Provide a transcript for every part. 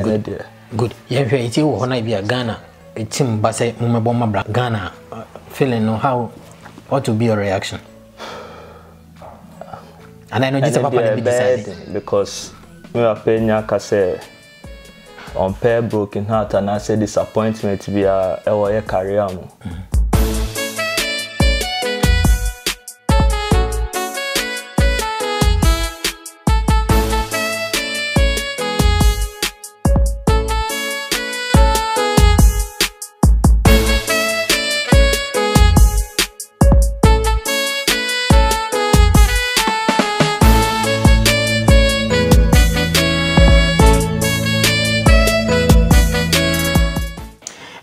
Good. Good. If you are in Ghana, it's in Ghana. Feeling how to be your reaction? And I know this about the bad because we are paying on pair broken heart and I say disappointment via our career.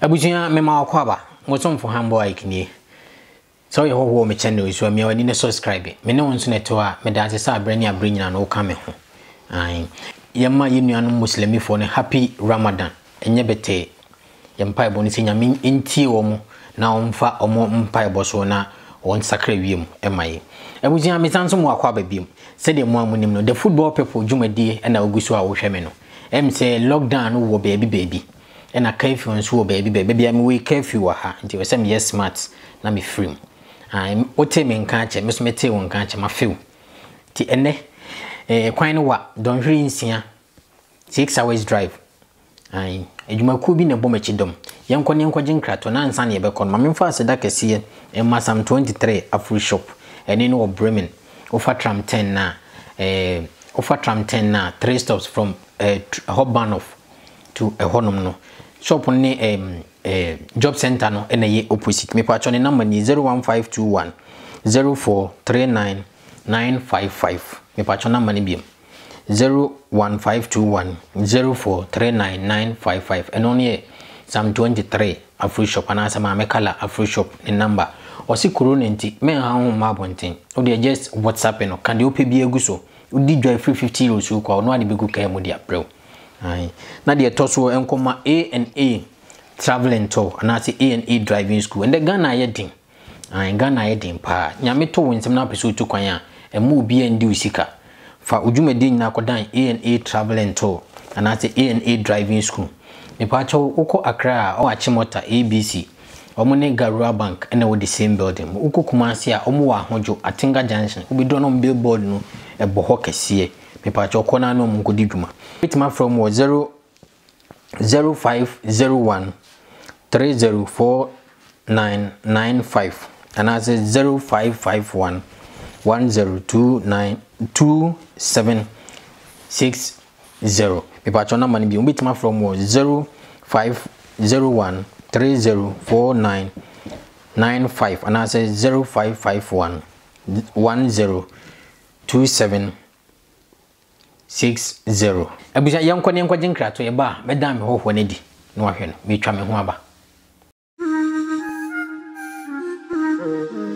Abuja mema kwaba ngosom for hambo ikni so ye ho me channel isu me wani ne subscribe me ne wonso ne to a me da sa brani abrin na no ka me ho ai yema ye nuanu muslimi fo ne happy Ramadan enye bete yempai bo ni se nyame enti wo mu na omfa omo mpai bo so na won sakra wiem emaye abuja me sanso mu akwaba biem se de mu amunim no the football people dwumadie na ogusu a wo hwe me no em se lockdown wo baby and a curfew and so baby, I'm way curfew. Aha, until some years smart, let me free. I'm what time in country, Miss Mete won't catch my few. The end, quite what don't really see 6 hours drive. I you might could be in a bombachidom. Young Conyan Quajinkrat or Nan Sandy Becon, Mamma Fast, that I see, and my Sam 23 Afro Shop, and in all Bremen, offer tram 10 na, offer tram 10 na, 3 stops from Hobanoff to a honum no. Shop on a job center no and a opposite. Me patch on the number ni 01521 0439955. Me patch on number ni beam 01521 0439955. And on ye Sam 23 Afro Shop and answer my color Afro Shop the number. Or see Corona and me how my bonting. Or they just WhatsApp no can the OPB guso. You did drive 350 euros you call no one be good care with the approach. Aye. Now the Tosso and Coma A and A Traveling Tour and I say A and A Driving School and the Ghana Yedin. I Ghana Yedin pa Yamito wins some episode to Quaya and move B and D Sika. For Ujumedin Nakodan A and A Traveling Tour and I say A and A Driving School. Nipacho Uko Accra or Achimota ABC or Mone Garua Bank and over the same building. Uko Kumansia Omua Hojo Atinga Junction. We don't on billboard no a Bohoke see. Pacho Kona no Mukodiduma. It's my from was 00501 304995 and I said 0551 10292760. Pacho number be with my from was 050130499 5 and I said 0551 102760. Abuja yanko ne nkwajinkra to yeba meda me hoho ne di no ahwe no metwa me ho aba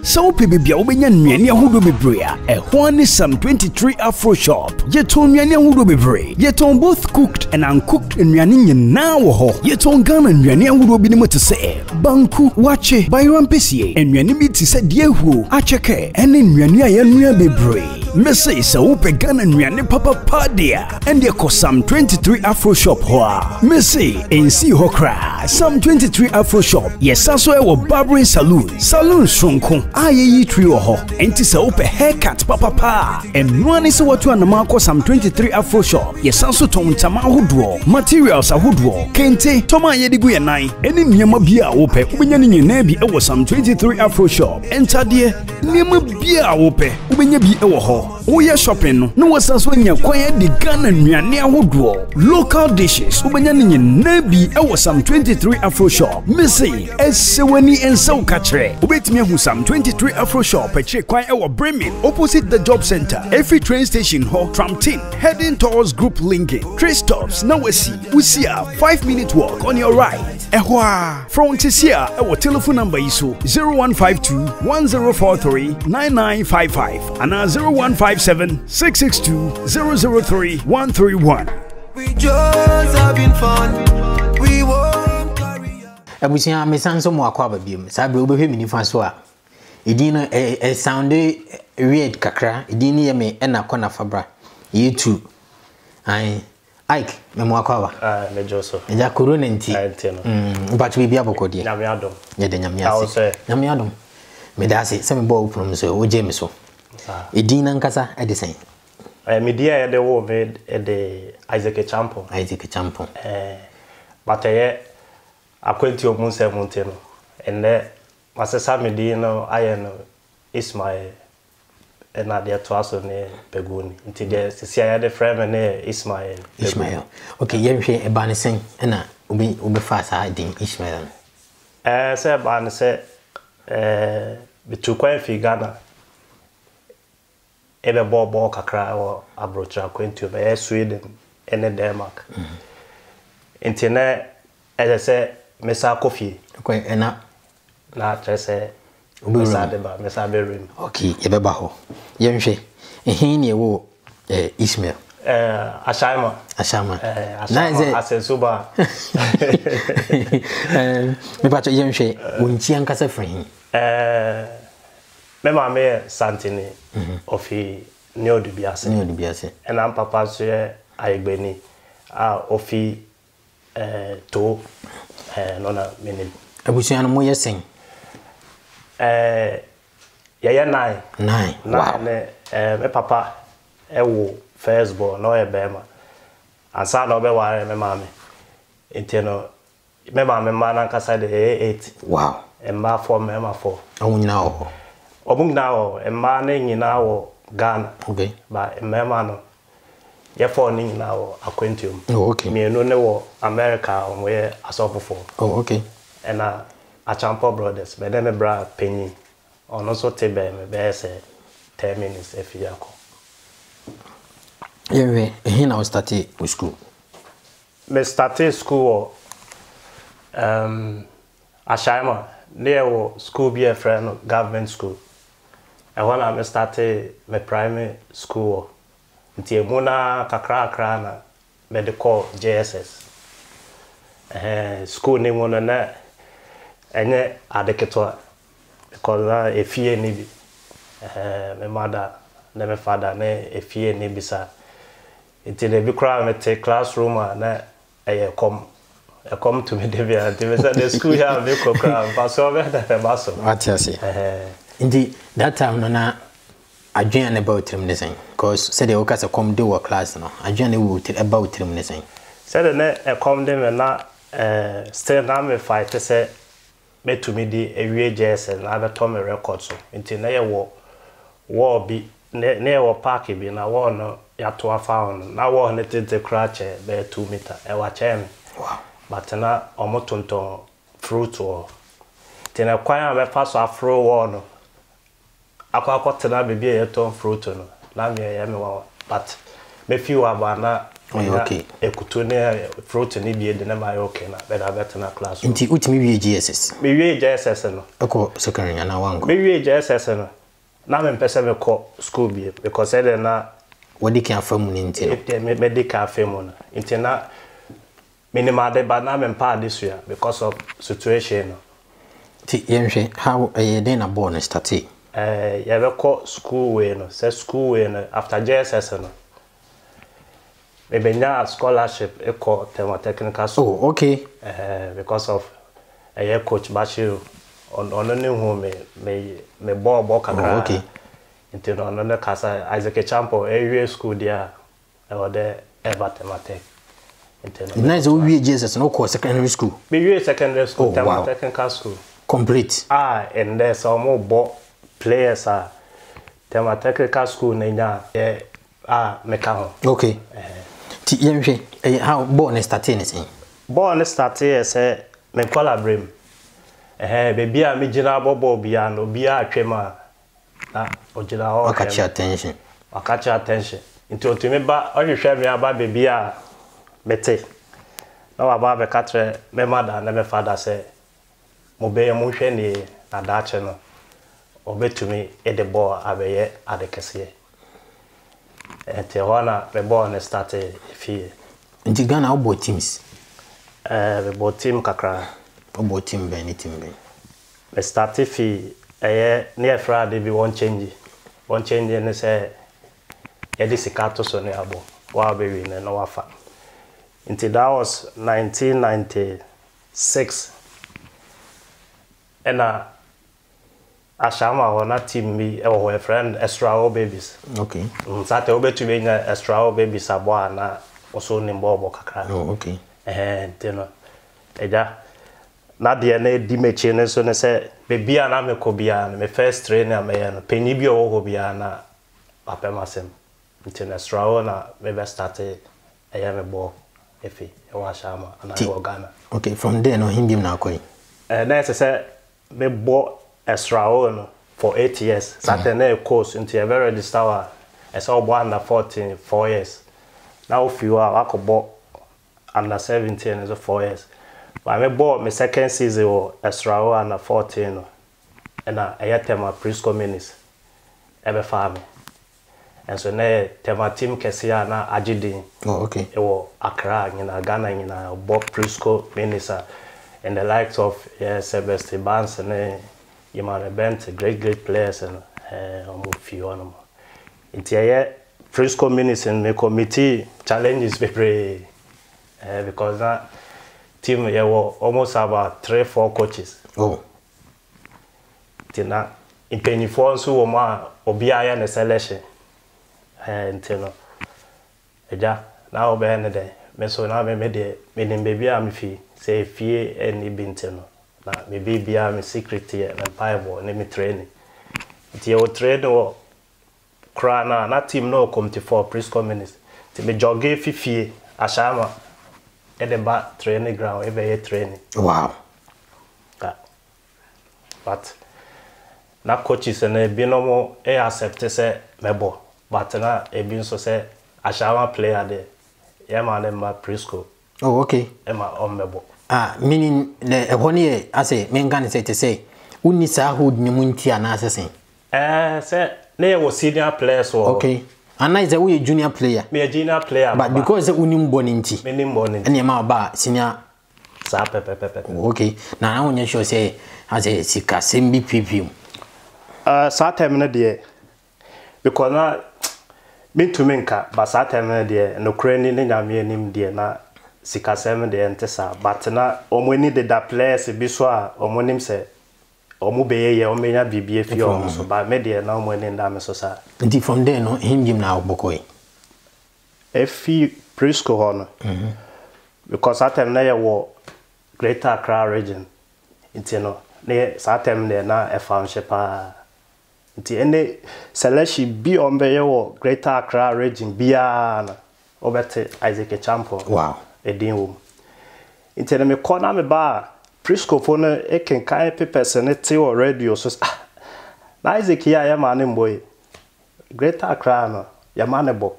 so pibi bia obenya nwane ahodo bebre a eho ne Sam 23 Afro Shop yeton nwane ahodo bebre yeton both cooked and uncooked nwane nyina wo ho yeton Ghana nwane ahodo bi ne mo te se banku wache bayram pesie nwane bi te se die ho acheke ene nwane ayanua bebre. Mese isa upe Ghana nwane papa padia and yako Sam 23 Afro Shop hoa. Mese ensi hokra Sam 23 Afro Shop yesaso ewo barbering saloon. Saloon shunko aye yitri oho. Enti sa upe haircut papa pa. Mnuani sa watu anamako Sam 23 Afro Shop yesaso tomtama hudwo. Materials ahudwo. Kente toma yedigu ya nai. Eni mnyama bia upe ubenyani nyenebi ewo Sam 23 Afro Shop. Entadie mnyama bia upe ubenyebi ewo ho. Oya shopping no wasanso nya kwaya de Ghana nwane ahodo local dishes ubanya ne nabi ewo Sam 23 Afro Shop missy esewani ensa ukatre ubetimi ahu Sam 23 Afro Shop eche kwaya ewo Bremen opposite the job center every train station ho tram 10 heading towards group linking 3 stops na wasi a 5-minute walk on your right ehwa from tisia ewo telephone number iso 0152 10439955 and 0157 662 003 131. We just having fun. We won't carry on. Abuja me sanso mo akwaba biem. Sabe obehwe mini fanso a. Edin e sound weird kakra. Edin ye me e na kona fabra. YouTube. Ai Ike, Memuakova. Mejoso. Jakurun and tea. But we be able to get Yamiadum. Yamiadum. Yamiadum. Medasi, some ball from Sir Jameson. Edina and Casa at the same. I am media at the war made at the Isaac Achempong. Isaac Achempong. But I quit your Monsa Monteno. And there, Master Samidino, I know, is my. And I dare to ask on a beguni. Until the friend and Ismail. Ismail. Okay, you share a banishing and I will be fast hiding Ismail. Sir Banse, the two coin figana. Ever ball balk a cry or a brocha quaint to Sweden and then Denmark. Until as I said, Messa Coffee. Okay, and now I say. Okay, Ebaho. Yemshe, a hini wo, Ismail. Ashama, Ashama, I said Suba. But Yemshe, when Chiancasa friend, Mamma Santini of he knew to be a and I'm Papa's I Benny of he two nona meaning. I wish you more sing. Yeah, nine. Wow. Papa, first born, no a bema. And son of my mammy. Inteno, my man, and 8. Wow. And ma for mamma for. Oh, now. Obung now, a man in our gun. Okay. By a mamma. You're falling now, acquaintum. Oh, okay. Me no America, where I saw before. Oh, okay. And Achempong brothers, but then a bra penny, or also table, maybe 10 minutes if you are. Yeah, he now started with school. I started school, Ashima, near school be a friend of government school. And when I started my primary school, until Muna Kakra made the call JSS. School name on the net. And yet, I because a fear nibby. My mother, my father, a fear nibby, sir. Until they be crying, take classroom, and I come to me, the school here, and make a crowd, but so that a bustle. What you say? Indeed, that time, I joined about him, listen, because said the Okas come do a class now. I joined about him, listen. Said I come them and not still now me fight, say. Me to me the AWJS and other Tommy records. Until near war be near park be na war no yatua found. Now war netted the crutch by 2 meter. I watch him. Wow. But now almost fruit or then a choir me pass a fro war no. Aqua cotton be a ton fruit no. Lamia yammy but me few about na. Okay. A cutune fruit and idiot, the number okay, but I better not class. Inti uti me JSS. Maybe JSS. Okay, secondary and I want. Maybe JSS. Now I'm person school be because I don't know what they can film in tea. If they made the car film on internet minimal, but now I'm part this year because of situation. How are you then a born study? You have a call school way, says school way after JSS. Maybe now scholarship echo Thermotechnical School. Oh, okay. Because of a coach Bashir on a new home may ball walk around. Okay. Until on another casa Isaac Achempong area school there or there ever Thermotech. Nice we just no course secondary school. Maybe secondary school Thermotechnical School. Complete. Ah, and there's some more ball players are Thermotechnical School Nina. Make okay. How born is starting? Born is starting, say, me collar brim. Baby, I'm a general Bobiano, be a tremor. I'll catch your attention. I'll catch your attention. Until to me, but all you share me about baby, Betty. No, about the catcher, my mother, and my father say, Mobey Musheni, and that channel. Obey to me, at the ball, I be at the cashier. And Tehana, we born started here. And you gonna both teams? We both team Kakra. We both team Benny team Ben. We started here. Near Friday, we won't change. Won't change. And say, "Edisi kato so ne abo. Wa be we ne no wa fa." until that was 1996. And Ashama or not team me or her friend extra babies. Okay. Saturday to being extra babies abwana also named Bob. Oh, okay. And you know, Eja. Not the ane dimechine so ne say baby and I'm a cobian, my first trainer, my penny be or hobiana, Papa Massam. Until extra owner, maybe started a young boy, if he was Shama and I Ghana. Okay, from there, no him now. And then I said, me bought extra for 8 years. Saturday course until I very register. I saw born at 14, 4 years. Now if you are, I could bought under 17 is 4 years. But I bought my second season or extra under 14, and I had my preschool minutes every farm. And so now my team can see I na agidin. Oh, okay. It was Accra, you know, Ghana, you know, bought preschool minutes and the likes of Sebastian Barnes and. You might have been great players and few on them. In the preschool minutes and the committee challenges very because that team there were almost about 3 or 4 coaches. Oh. Tina in penny for so ma obiya na selection. And no. Eja now be na dey. Me so na me dey me dem baby am fi say fie any binteno. Nah, me baby, I'm a secret here, and Bible, and me training. It's your training or cry now, not team no come to 4 preschool minutes. To me jogging 50, Ashama, at the back training ground, every year training. Wow. But now coaches and they be no more, they accept to say, mebo. But now, they be so say, Ashama player there, yeah, my preschool. Oh, okay. Emma on mebo. Ah, meaning the one year I say, Mengan said to say, Unisa who Nimuntia and assassin. They were senior players. Okay. And I say, we a junior player. Me a junior player. But because the Unim Boninti, meaning Bonin, and Yama Bar, senior. Okay. Now I should say, I say, Sika, same be preview. Saturday, dear. Because now, me to Minka, but Saturday, dear, and Ukrainian and Yamian, dear, now. Sika 7 day and Tessa, but now, Omuni did that place, Biswa, Omonim say, Omube, Omena BBF, Yomus, but media now when in Damasosa. And from there, no him now, Bokoi. If he preschool on, because at them there were greater Accra region, it's no, near Saturn there now a farm shepherd. Any selection be on the greater Accra region, Biana, over to Isaac Achempong. Wow. A deal. In telling me, corner me bar, preschool phone, a can kind papers and a tea or radio. So, Isaac here, I am an boy. Greater crown, Yamanabo.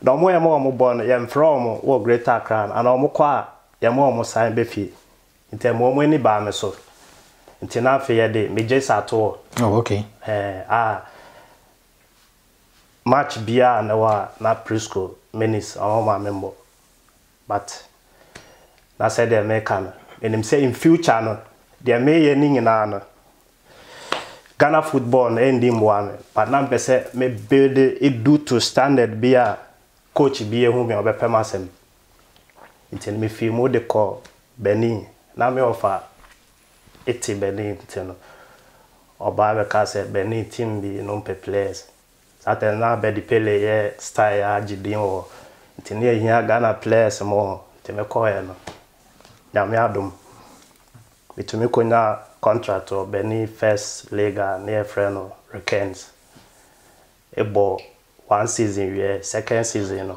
No more, more born, yam from or greater crown, and no more qua, yam almost sign beefy. In ten more many bar me so. In ten half a day, me just at all. Oh, okay. Much beer and our not preschool, minutes, all my member. But I said they may come. And I'm saying in future no, they may ending in an Ghana football ending one. But now they say may build it due to standard be a coach be a woman or a person. Until me feel more the call Benin. Now me offer 80 Benin until or by the case Benin team be non players. That is now by the play style Jidin or. Tini here Ghana players more. Timi koye no. Nyame adom. Bitumi konya contract or Benin first league near friend or Rekens. Ebo 1 season we, 2nd season no.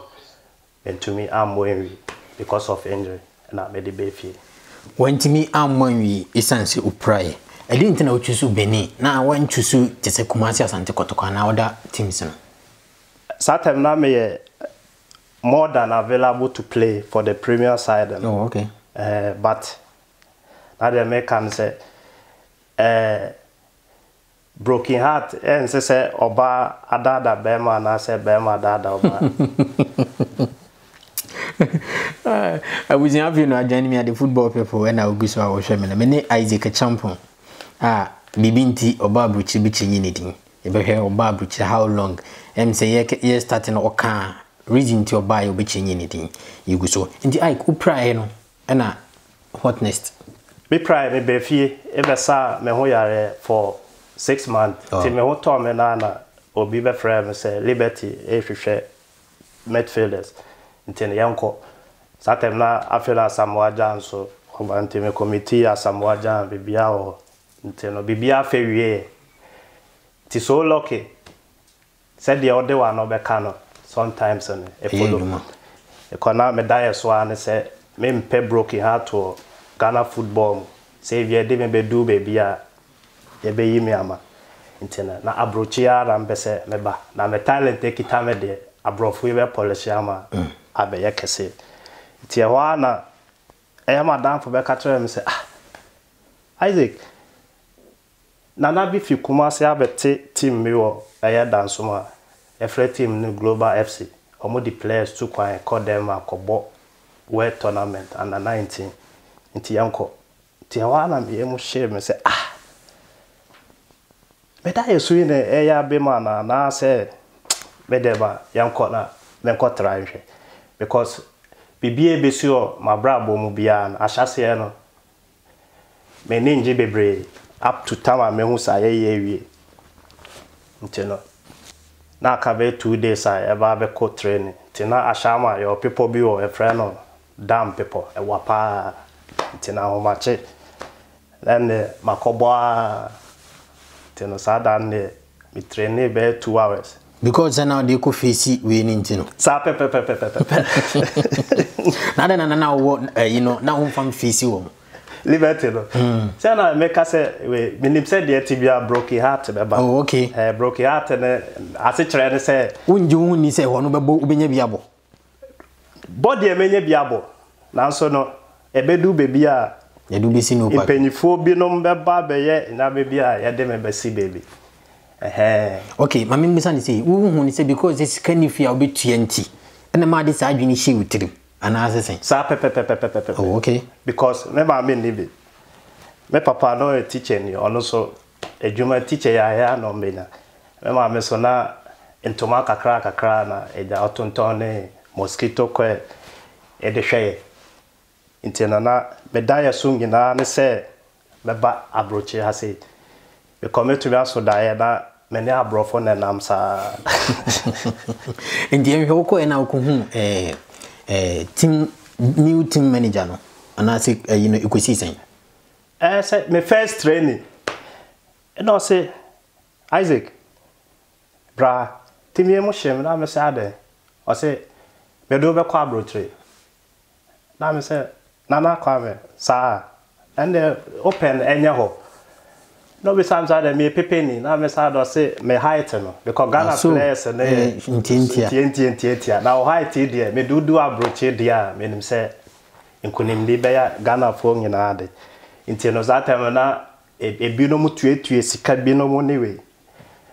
Bitumi amwenwi because of injury and I made the baby. When Timi amwenwi isanse uprai. I didn't know choose Benin. Now when choose tese Kumasi Asante Kotoko na other teams no. Satem na me more than available to play for the Premier side. Oh, okay. But now the American say broken heart and say Oba Adada Bema and I say Bema Dada Oba. I was happy to join me at the football people when I was showing me. My name is Isaac Achempong. Bibinti Oba Bruchi Bichi Unity. You better Oba Bruchi how long? I'm say yes starting Oka. reason to your bio be change anything you go so in the Ike upra no and a hotness me pray me be fie ebesa me ho yare for 6 months till me ho to me na na obi be friend me say liberty e hwehwe midfielders until yanko satem na afela samwaja so obanti me committee asamwaja bibia o until bibia fe wie ti so lucky said the other one no be cano sometimes and e follow e kona me die so an say me mpe broken heart to Ghana football save ye dey me do baby a ye be yi me ama ntina na abrochia na mbese me ba na me talent e kita me de abrofo we polish ama abe ye kese ntia ho na e madam for be ka tell me say ah Isaac na na bi fi kuma se abete team me wo eye dance ma every team no global fc omo the players to kwai call them akobo world tournament under 19 Tianko, Tiawana, me emo shame and say, ah, but I assume the air be man, and I say, Medeva, young corner, then caught range because BBA sure my brabo mubian, Ashasiano, may ninja be brave up to Tama Mehusa, ye, Tino. Now, cabe 2 days I ever be coat training. Tina Ashama, your people be or a friend of damn people, a wapa. Tina homache then makoboa tino sada ne mi train be 2 hours because now they could face we need to know sa na you know na home fam face wo liberty no say na make say we me said the tibia broken heart be ba oh okay broken heart ne as train say unju ni say ho no be obenya biabo body emenye biabo na so no ebedu baby a edu be si no pa penifo bi no mbeba be ye na baby a ye de mebe si baby okay mami mbisa ni say wo hu ni say because this canifia obi 20 na ma de sa adwini she wutrim ana asese sa pepepepepepe oh okay because me ma me ni be me papa no a teacher ni ono so adwuma teacher ya ya no me na me ma me so na ntoma kakra kakra na e da otonton ne mosquito ko e de hwe Ntenana medaya sungi na ne se meba abroche ha se be come to me aso dae na me ne abrofo na nam sa ndie hwe ko na ko hu team new team manager no ana se you know ikusi sen se my first training no se Isaac bra team ye mo shem na me se ade o se me do be ko abroche na me se Nana Kwame, sir, and open any hole. No, besides that, me pepini, now Miss Addo say, me heighten, because Ghana players and TNT. Now, high tea, dear, me do a brochure, dear, made him say, in Kunim Libya, Ghana phone in Ade. In Tenosata, a binomu to a sick bino money way.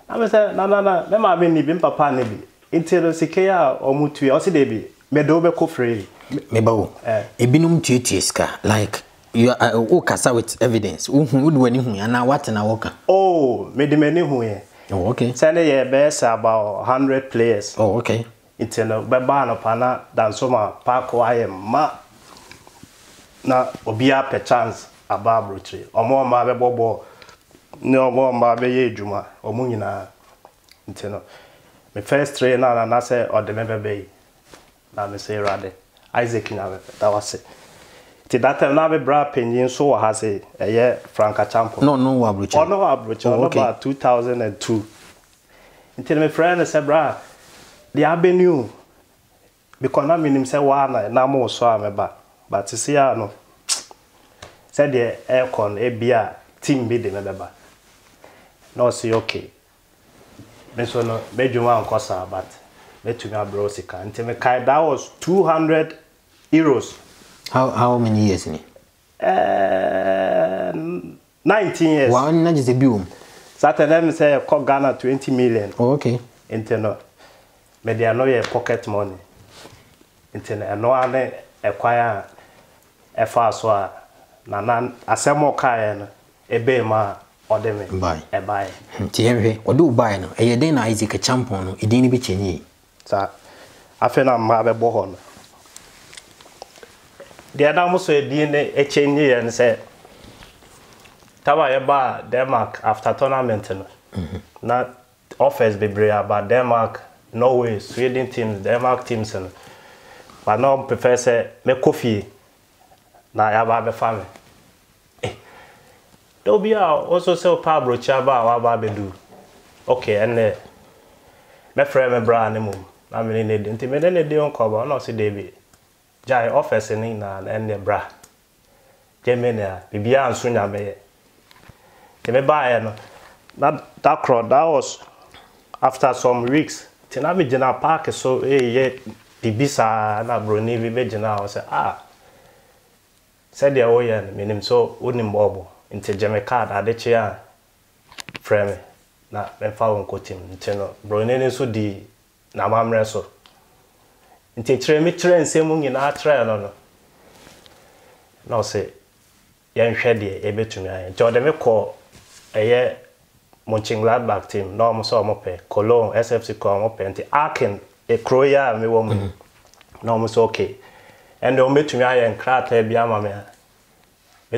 I was a nana, never been papa nibi. In Tenosicea or Mutu, also they be, Medobe co free. Mebo, ebinum tutueska like you are walker with evidence. Would when you and now what an walker? Oh, made the menu here. Oh, okay. Send a best about 100 players. Oh, okay. It's a babano pana than soma parko I am ma na obia per chance a barbrotry or more marble bobo no more marble juma or munina. It's no. My first trainer and I say or the member bay. Now me say rather. Isaac na that was it. Ti that time na be bra penyin so wa has e ye Frank Achempong. No abroche. Oh no abroche. Oh, okay. About 2002. Until my friend said bra the avenue because na minim say wa na mo so ameba but see ya no. Said the aircon e bia team be dem beba. No say okay. Me so no be juma an kosa but me to me abroad sika. Until me kai that was 200 euros. How many years in it? 19 years. Wow, na just a boom. Saturday me say call Ghana 20 million. Oh, okay. Internet. Me dey know your pocket money. Internet. I know I acquire a fast one. Na asemo kai no ebe ma order me. Buy. E buy. Ti enwe. Odo buy no. E dey na Isaac Achempong no. E dey ni be chenye. Sa I feel I'm having a bohon. The Adam said, DNA exchange and said, Tawa Denmark after tournament. Not offers be brave, but Denmark, Norway, Sweden teams, Denmark teams. But now I prefer say, make coffee. Now I have a family. There'll be also sell Pablo Chaba, what I do. Okay, and then my friend, my brother, I'm in the intimidation. They don't cover, no, see, David. Jai offers in England and the bra. Jamina, Bibia and Sunya Bay. They may buy and that crowd. That was after some weeks. Tinami Jenna Park, so eh, Bibisa and Abroni, Vibejana, I said, ah, said the Oyan, meaning so wooden bobble. Into Jamaica, I did cheer. Frame, not when found coating, channel, Brunini so the Namam wrestle. Into train me train, same moon in our trail. No, say, young shady, a bit to me. Jordan McCall, a year munching Gladbach team, Norm Somope, Cologne, SFC Comope, and the Aachen, a Croya, me woman. Normus okay. And they'll meet to me and crack a biamma.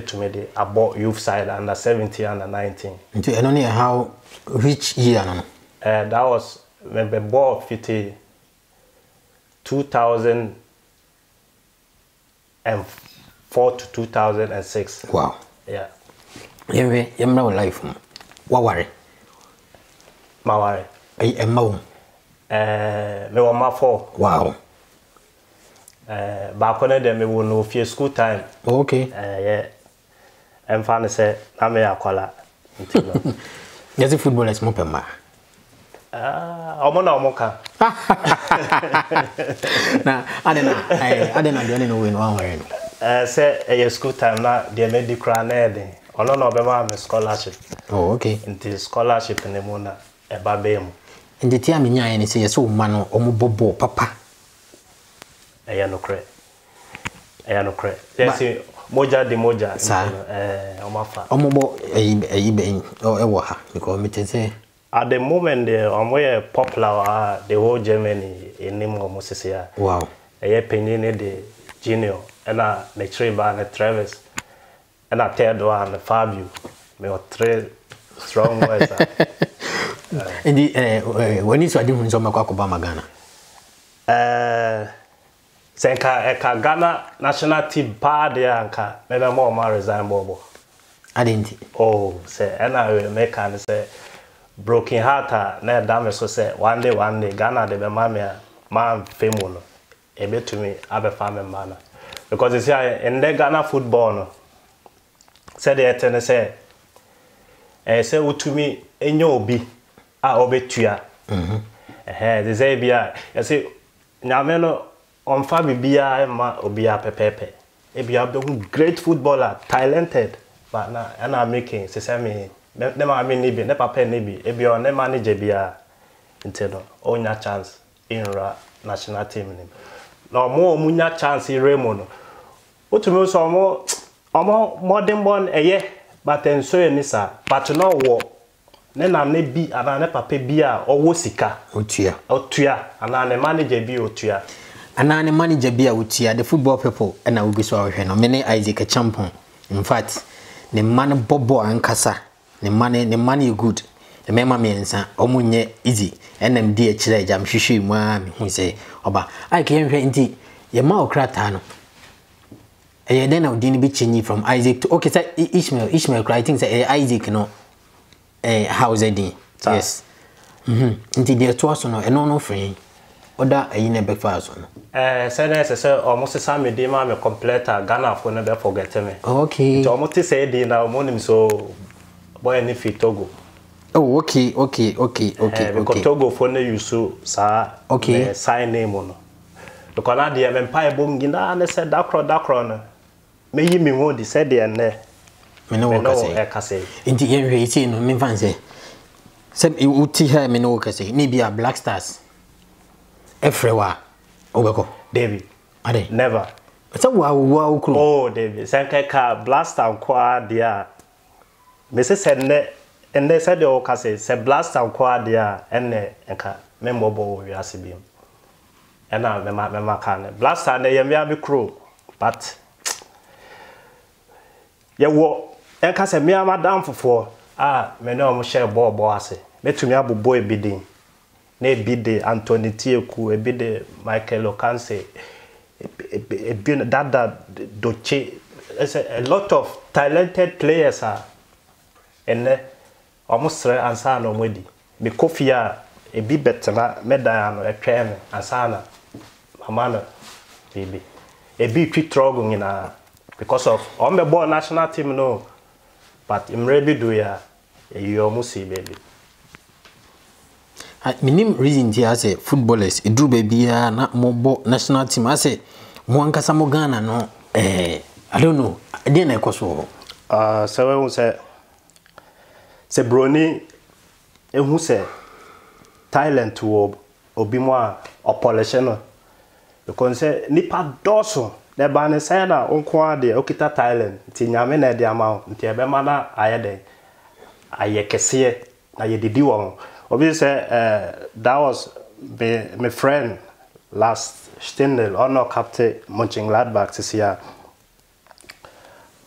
To me, they about youth side under 17 under 19. Into only how which year? That was when we bought 2004 to 2006. Wow, yeah, anyway, you know, life. What worry? My worry, a mom, me were my four. Wow. Back on them, we will know fear school time. Okay, yeah. I'm fine, say, I may call her. Yes, the football is more than my. I'm on a mocha. I don't know when one way. Say, a school time now, they made the crown heading. I don't know about my scholarship. Oh, okay. Into scholarship in the moon, a babem. And the tear me, and say, so man, Bobo, papa. I am no cray. I am no cray. Yes, Moja de Moja, sir. Omafa. Omobo, a at the moment, the Omoya popular, the whole Germany in name of Moses. Wow. I have Penini, the Junior, and I, the Trevor, and Travis, and I third one, the Fabio. They were three strong words. And the when you saw him, so Makakobama Ghana. Senka Ghana national team pa de anka me na mo ma resign bobo. I didn't. Oh, say and I will make and say broken heart na dam so say one day Ghana de be ma me ma femu no e be to me abe fam ma na because you see in the Ghana football no say the etene say eh say utumi enyo obi a obetua they say bia you see nyameno on Fabi Bia ma Obia Pepe. If you have a great footballer, talented, but now and I'm making Sesame, never I mean, maybe, never pay maybe, if you are never manager Bia until all your chance in national team. No more Munya chance in Raymond. What to me so more than one a year, but then so in Nissa, but to know what. Then I may be an anepape beer or Wosika, Otia, and I'm a manager be Otia. And I manager beer with the football people, and I will be sorry. Many Isaac Achempong. In fact, the man Bobo and Casa, the money good, the mammy and son, Omunye, easy, and them dear children, I'm sure, mammy, who say, Oba, I came here indeed, your mouth cratano. And then I'll dinner be changing from Isaac to okay, sir, Ishmael cry things, Isaac, no, a house, a day. Yes, indeed, there's twice no, and no friend. Oda e yine bekfason. Senese almost Sam dey ma me complete Ghana for no be forget me. Okay. To almost say dey na monim so boy ni fit Togo. Oh okay. Because Togo for no use sa okay sign name no. Because na dey me pa e bom gina na say dakro no. Me yi me ho dey say dey na. Me no work say. Inti yen we iti no me fan say. Say u ti ha me no work say. Ni be a Black Stars. Everywhere, Obeko. David, Ade. Never. But so wow, oh, David, Sanka blast and quad dear. Mrs. said, and they said the old case, said blast and quad dear, and Membo, we are seeing. and I remember can last time they may crew, but you walk and can say me and madam for me no share ball I say me to me a boy bidding, ne bidde Anthony Tieku, a bidde Michael Okanse, a bidde Dada Doche. A lot of talented players are and almost three and San Omedi. Because we are a bit better, Medan, a train, and Sana, Mamana, baby. A bit struggle in a because of on the ball national team, no, but I'm ready to do ya, you almost see, baby. My name reason here as a footballers, a drew baby, not more national team. I say, Mwanka Samogana, no, eh. I don't know. I didn't know. So say Brony, who say Thailand to Obima or Polishano. Because Nipa Dosso, the Banisana, Unqua, the Okita Thailand, Tinamene, the amount, the Abemana, Iade, Iacassia, Iadiduan. Obviously, that was my friend last Stindel, or no Captain Munching Gladbach this year.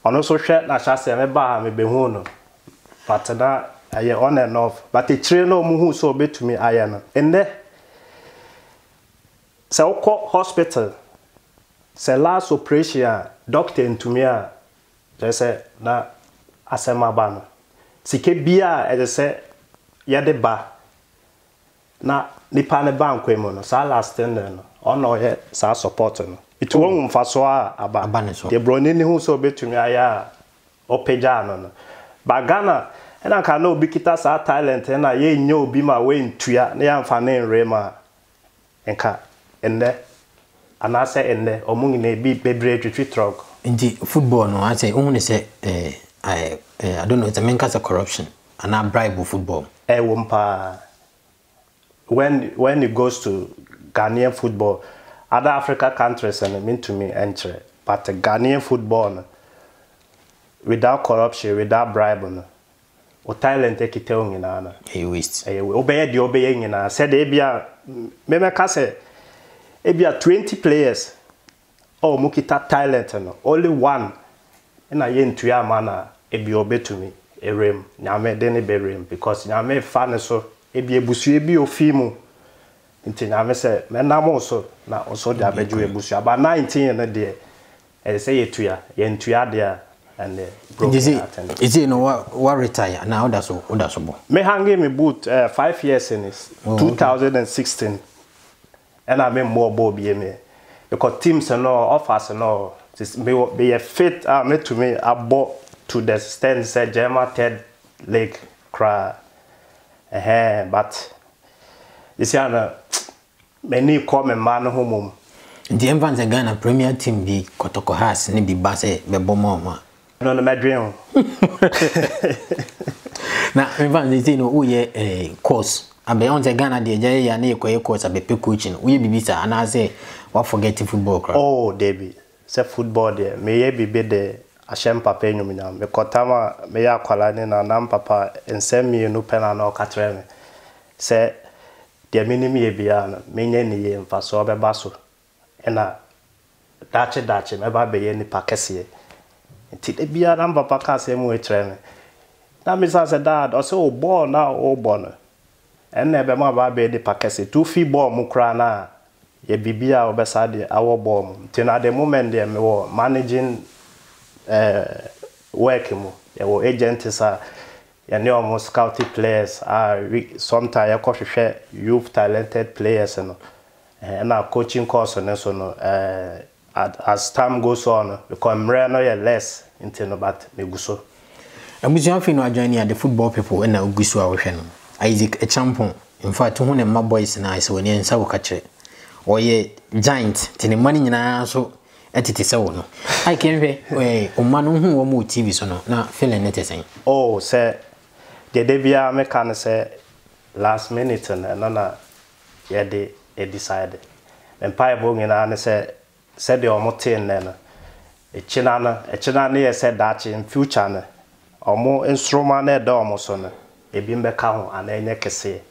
I also shared that I said, I'm a but I on and off. But the train who so bit to me, I am. And then, so called hospital, the last operation, doctor into me, they said, na I said, my banner. Sikebia, as I said, yade ba. Na Nipane bank, women, so last and on or yet, so support. It won't faswa about Banisho. The Bronini who so bit to me, I or Pejano. Bagana, and I can know Bikitas are talent, and I ye know be my way into ya near Fanny Rema and car, and there, and I say, and there, or moon may be bred retreat rock. Indeed, football, no, I say only say, I don't know, it's a main case of corruption, and I bribe with football. A wumpa when it goes to Ghanaian football. Other African countries and mean to me enter, but Ghanaian football without corruption, without bribery, or Thailand take it on in Anna. He wished. Obey the obeying in Anna. Said Abia, maybe Case, Abia 20 players. Oh, Mukita Thailand, only one. And I ain't to your manner, Abia obey to me, a rim, Name Denny Berim, because Name Fan so Abia Busubi or Fimu. I say, men are also now also the Abaju Busha, but 19 and a day. And say it to ya, yentuya there, and is it no what retire now? That's all. That's all. May hang me boot 5 years in this 2016, and I mean more Bobby me because teams and all offers and all this may be a fit. I made to me I bought to the stand said Gemma Ted Lake cry, but this year. Many come and man home. The Evans and Ghana Premier Team be Kotoko has and be Basse, the Bomoma. No, no, my dream. Now, Evans is in a course. And beyond the Ghana, the Jay and Equay course, I be coaching. We be bitter, and I say, what forgetting football crowd. Oh, Debbie, say football there. May be the Ashem Papa Numina, the Kotama, Maya Kalanin, and Nam Papa, and send me a new pen and all Catrem. Say, the minimum beyond many and for so basso and a Dutch, never be any pacassier. It be a number pacas same way training. Now, Miss Dad, or so born now, oh born. And never my baby the pacassi, 2 feet born mukrana. Ye be our beside our bomb. Till at the moment they were managing working, they were agents. And you almost scouted players are sometimes I coach share youth talented players and our coaching course and so no as time goes on because I'm really less into no but me guso. I'm just finna join here the football people and I guso our channel. Isaac Achempong. In fact, who ne my boys na is when you saw catch. Or ye giant. Tene money na so etiti saw no. I can we o manu hu o mu TV so no na feeling it say. Oh sir. The debia me can say last minute and another yeah they decided. And Pibong in an said the omotin then a chinana said that in future or more instrument dormoson a bimbe cow and a neck say.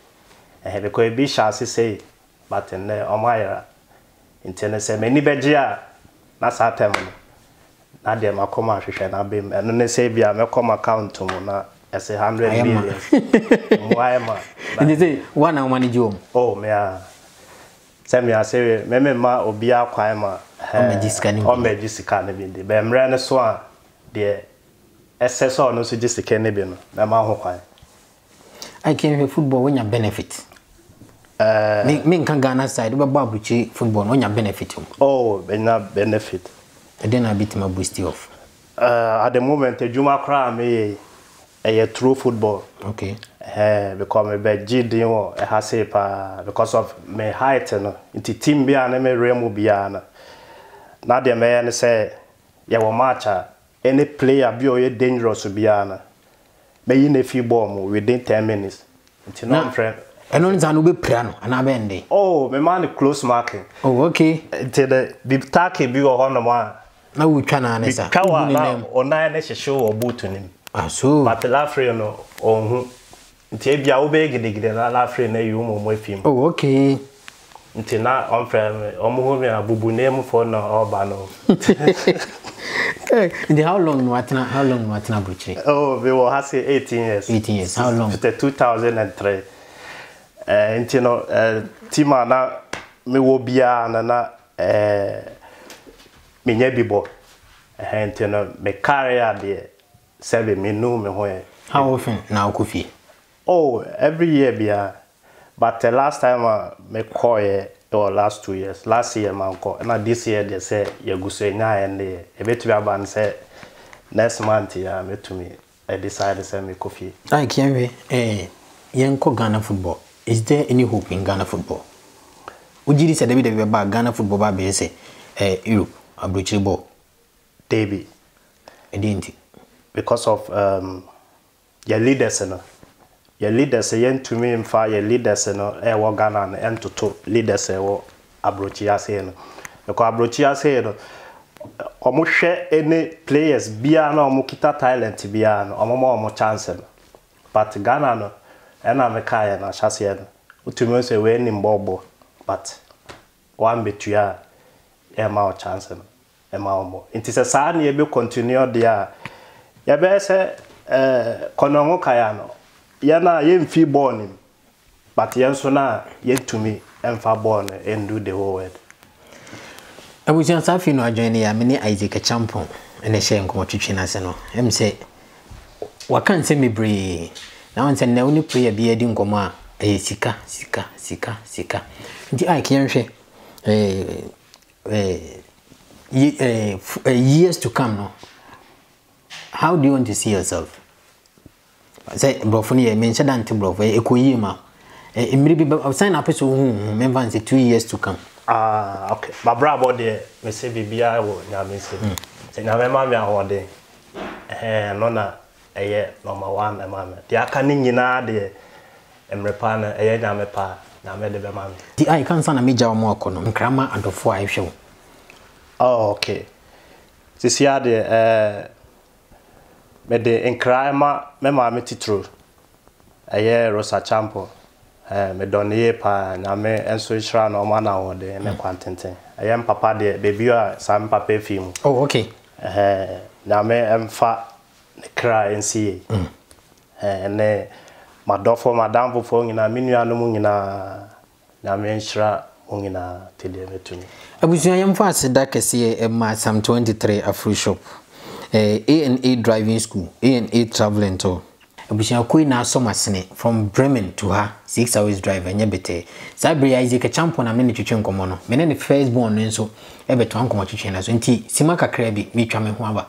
And have a coy be shall say, but in the Omira Internese many begia, that's our term. Nadia Macoma, she shall not be, and then they say, be a Macoma account to Mona as 100 million. Why am I? And they say, 1 hour June. Oh, mea. Send me a say, Memma or Bia Quima, Homediscanabin, the Bemrana Swan, the SSO, no suggested cannabin, the Mahokai. I came here football when you benefit. Me can Ghana side, but Babuchi football when you benefit. Oh, benefit. And then I beat my boosty off. At the moment, a Juma crime a true football. Okay. Because me be GD, I has a pa because of my height and into team biana me remu biana. Now the man say, "You will match any player be or dangerous biana." Me in a few ball within 10 minutes. Into no friend. And only Zanu be piano and abende. Oh, my man close marking. Oh, okay. Into the big tackle be or on the one. Now we can answer. Kawa na online she show or boot to him. Ah so. But the last free no on. Ntibia obey gidigide na lafre na yu mo afim. Oh okay. Ntina on frame omo me abubu na mu for na oba no. And how long no atna buche? Oh, we were has 18 years. 18 years. How long? 2003. Ntino tima na me wo bia na na me nya bibo. Ntino me career there. Serve me no me ho. How often na okofi? Oh, every year bia, but the last time me call or last 2 years, last year man call, and this year they say you go say na and e betu aban say next month ya me to me I decided say me coffee. I can we yenko Ghana football. Is there any hope in Ghana football? Ujiri say David be ba Ghana football ba be say Europe abrochiri ball. David. Edinti. Because of your leaders and your leaders yen to me in fire your leaders and ewo Ghana and end to top leaders ewo abrochia say no because abrochia say no omo hwe any players bia na omo kita talent bia na omo chance no but Ghana no and America ya na chance ya no to me say we ni mbogbo but one betua e ma chance no e ma omo it is a sad na e be continue there ya be say konongo kaya no yana yen fi born him but yen so na yen to me and fa born and do the whole world abujan safi no adwen ya me ni Isaac Achempong ene she nko twetwe na se no em se wakan se me bre na won se na woni prayer bi edi nkomo a sika ndi ai kiyen hwe years to come no how do you want to see yourself say brofoni e mention that brof e koyima e miri bi sign up so hu member say 2 years to come ah okay babra about there we say bibia wo na me say na me ma me ahode no na eye number 1 e ma me dia kan nyina de emrepa na eye na me pa na me de be ma me di I can sana me jaw mo akono nkrama adofo a ehwe oh okay this year the me de enkrama me ma me titro aye rosa champo me donye pa na me enso hira na oma na wode me kwantenten aye papa de baby a sam papa film oh okay na me emfa ne cry nc ne madofo madam fo nyina me nuanu mu nyina na me nhira nyina tele metuni abusu aye mfa aseda kese e ma Sam 23 Afro Shop A and A Driving School, A and A Traveling Tour. Abusha koi na soma sene from Bremen to her 6 hours drive and yebete. Sabri Isaac Achempong na mene chuchu nko mono. Mene ne first born nso ebe to anko chuchu na so nti sima kakra bi mitwa me ho aba.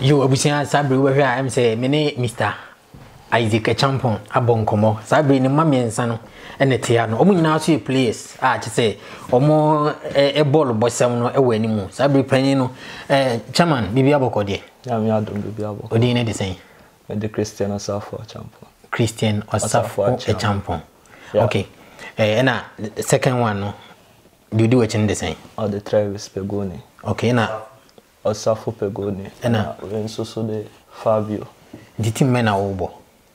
Yo abusha Sabri we hwa am say mene Mr. Isaac Achempong abonkomo. Sabri ne mame nsa no ene tia no. Omo nyina so e players a che say omo e ball bosam no e wani mu. Sabri panyin no chairman bibi aboko de. Ya me adom bibi aboko. Odi ne de say. And the Christian Osafo Achempong. Christian Osafo Achempong. Yeah. Okay. Na second one no. You do what in the same. Oh the Travis Pegoni. Okay na Osafo Pegoni. Na Renzo so de Fabio. The team men are obo.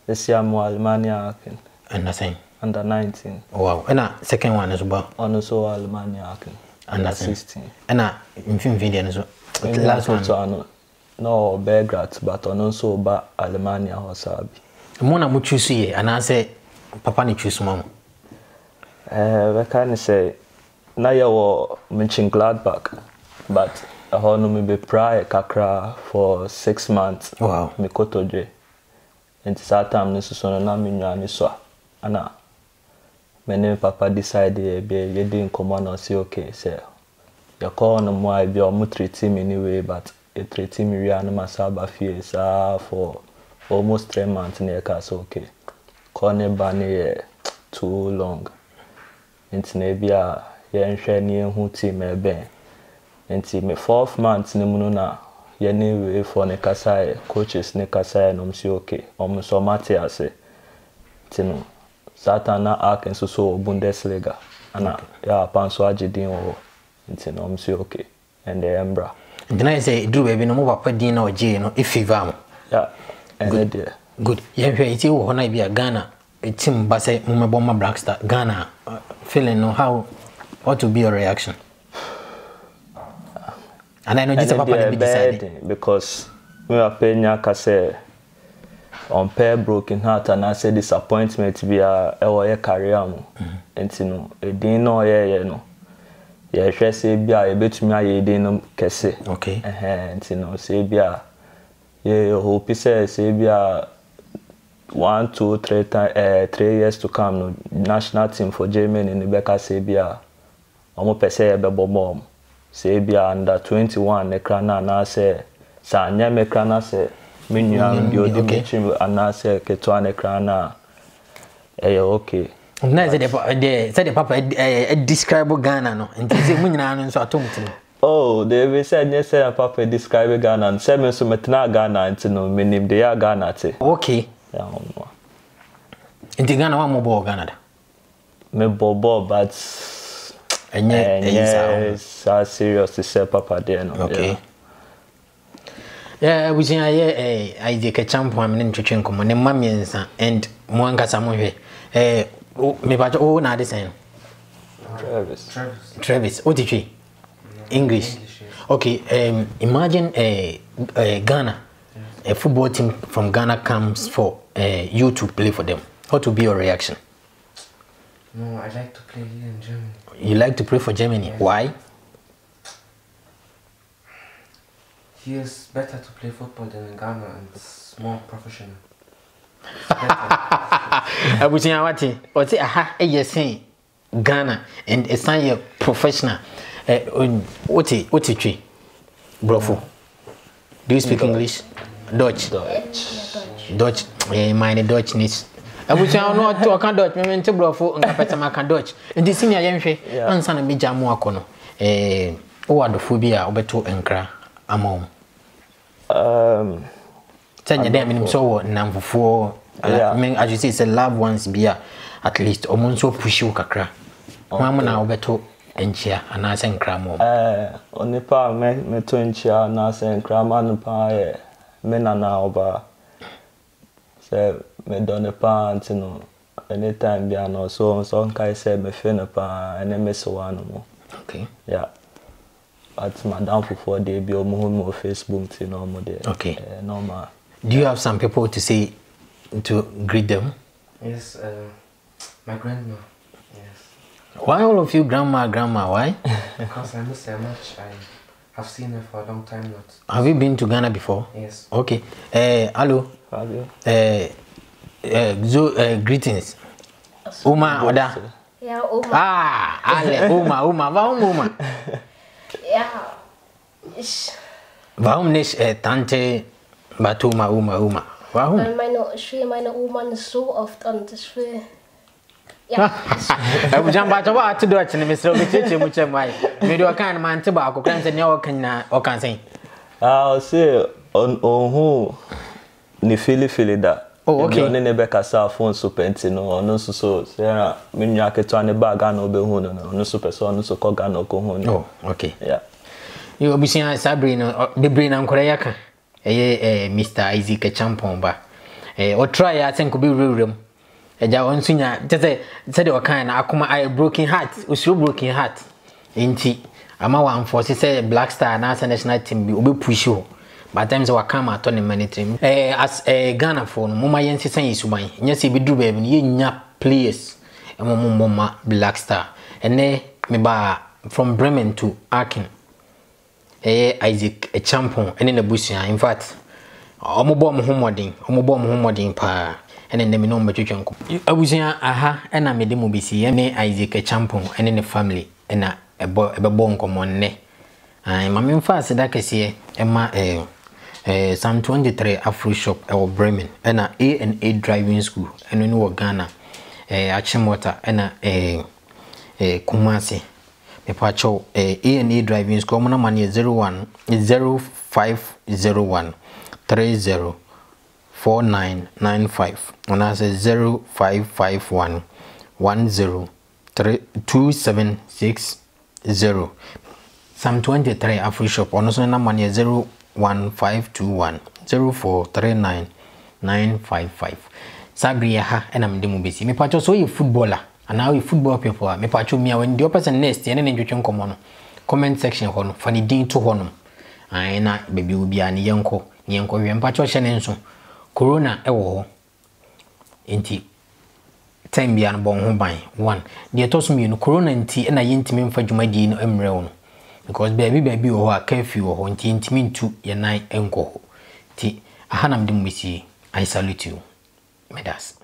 The Sam Alemannia Aachen. And the same. Under 19. Wow. And second one is about. Also Alemannia Aachen. Under 16. And last one. So no Belgrade, but also about Alemannia or Sabi. Mona would choose you, and I say, Papa, you choose mom. I can say, now you were mentioning Gladbach, but I had be prior Kakra for 6 months. Wow. Me kotoje. And that time, this is when I knew my name Papa decided be doing command and say okay, say you call on me, be a treat me anyway, but a treat me we are not for almost 3 months. Ne case okay, call ne ban too long. It's ne be a ye nhwe ne hu team e ben. It's me 4 months ne muno na ye ne we for ne case coaches ne case no say okay. Omo so matter say tinu. Satana Aachen so Bundesliga, and yeah, Pansuaji Dino, it's an okay, and the Embra. Then I say, do we no more Padin or Jane if you vam? Yeah, and good. Good. If you want to be a Ghana, it's him, but say, Mumaboma Blackstar, Ghana, feeling no how, what to be a reaction. And I know this about the bed because we are paying Yakase. On pair broken heart and I say disappointment via our career. And you know, it didn't know, you know. Yeah, she said, be a bit me, I didn't kiss it. Okay, and you know, say, be a hope he says, say, be a 1, 2, 3 years to come, national team for Germany in the back. I say, be a almost per se, a bubble bomb. Say, be under 21, the crana, and I say, Sanya, me crana, say. Minion, you dimension, and I say, Ketuane Crana. Eh, okay. No, said the papa, a describe Ghana, no, and this is Minion, so I told him. Oh, they said, yes, sir, papa, describe Ghana, and 7 so Metna Ghana, and no, meaning they are Ghana. Okay. And the Ghana one more Ghana. Me bobo, but. And yes, I'm serious to say, papa, there, no. Okay. Yeah, we are here. Isaac Achempong, I'm teaching you. My mom is here, and Mwanga Samu here. My brother, oh, na this one. Travis. What did you? English. Okay. Imagine Ghana, a football team from Ghana comes for you to play for them. What would be your reaction? No, I like to play here in Germany. You like to play for Germany? Yeah. Why? Here is better to play football than in Ghana, and it's more professional. Abuchinawati, or say, aha, you're saying Ghana, and it's not your professional. What is it? Brofo. Do you speak English? Dutch. Mine Dutch needs. Abuchinawati, I can't Dutch. I'm into Brofo, and I can't Dutch. And this senior young man, I'm saying, I'm Jamuakono. Oh, the phobia, Obeto, and Kra. Tell you them so number 4. I mean, as you say, it's a loved one's beer at least. Or Monso Pushu Kakra. Mamma now beto and chair and I send cramo. On the par me to and chair and I send craman pie men an hour. Say, me done a pants, you know, anytime they are no so I said, me fin a pan and a miss one more. Okay, yeah. At Madame for 4 days, be on my Facebook, you know, more there. Okay. Normal. Do you have some people to say to greet them? Yes, my grandma. Yes. Why all of you, grandma? Why? Because I miss her much. I have seen her for a long time now. Have you been to Ghana before? Yes. Okay. Hello. Hello. Greetings. Uma Oda. Yeah, Uma. Ah, Ale. Uma. Warum Uma? Ja, ich... Warum nicht Tante Batuma, Oma? Warum? Weil ich will meine Oma nicht so oft und ich will... Ja. Ich habe gesagt, ich habe Deutsch, ich habe gesagt, ich habe gesagt, ich habe gesagt, ich habe gesagt, ich habe gesagt, ich habe gesagt, Oh, okay. Yeah. You be seeing Sabrina, the brain and Koreaka. Mr. Isaac Achempong, ba. Or try, I think, could be real room. A Jawan senior, just said, Akuma, I broken heart, was your broken heart. Ain't he? ama wa enforce say Black Star na national team bi obe push ho but times wa come at on management as a Ghana for no moma yense san isuman nya se bi dru ba bi ye nya players e moma Black Star ene me ba from Bremen to Aachen Isaac Achempong ene na busia in fact omo bom homodin pa ene ne me no mbetwetwenko abusia aha ena me de mo bisi ene Isaac Achempong ene ne family ena ebebon komonne ai mami mfa se da kese ema Sam 23 Afro Shop ewo Bremen ena A and A Driving School eno ni wo Ghana Achimota ena Kumasi mepa cho A and A Driving School mona mani 0501 304995 ona se 0551 10 2760. Sam 23 Afro Shop on also number 01521 0439 955. Sabria ha and I'm demobisi. Me pacho so you footballer and now you football people. Me pacho me when the opposite nest and then you can come on comment section honum funny ding to honum. I na baby will be an yanko pacho shenenso. Corona ewo inti. Time be an bon by one. The toss me no corona nti and I intimate for Jumadi no emreon. Because baby or a curfew or on intimate to your night and go. T. Ahanam de Missy, I salute you. Medas.